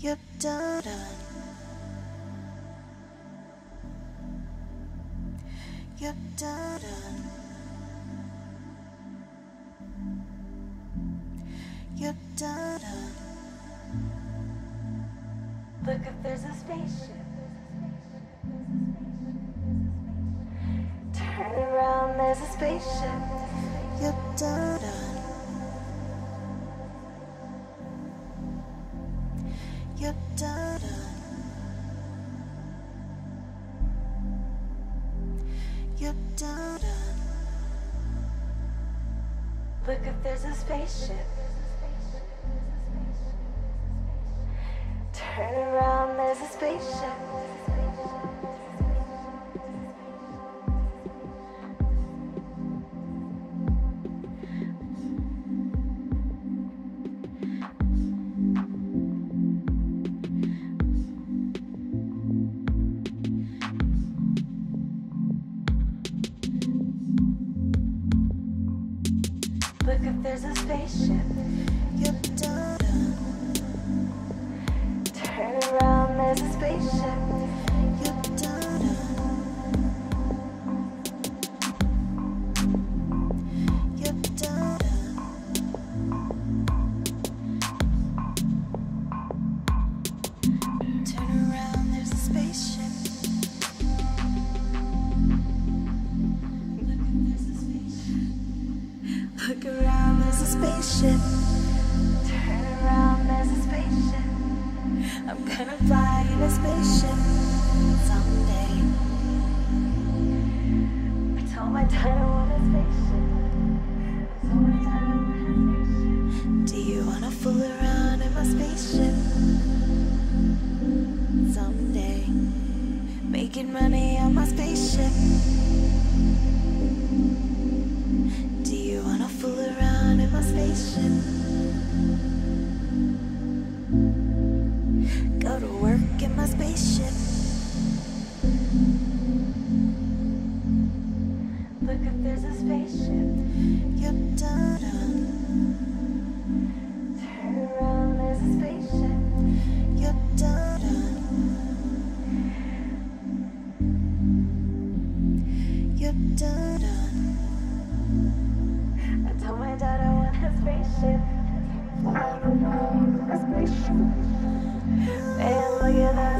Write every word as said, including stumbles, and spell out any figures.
You're done. You're done. You're done. Look if there's a spaceship. Turn around, there's a spaceship. You're done. You're done. You're done. Look if there's a spaceship. Turn around, there's a spaceship. Look if there's a spaceship. You're done. Turn around, there's a spaceship. You're done. You're done. Turn around, there's a spaceship. Look around, there's a spaceship. Turn around, there's a spaceship. I'm gonna fly in a spaceship someday. I told my dad I want a spaceship. I told my dad I want a spaceship. Do you wanna fool around in my spaceship? Someday, making money on my spaceship. Go to work in my spaceship. Look if there's a spaceship. You're done. Turn around, there's a spaceship. You're done. You're done. I told my dad I want a spaceship. I don't know, a spaceship. Man, look at that.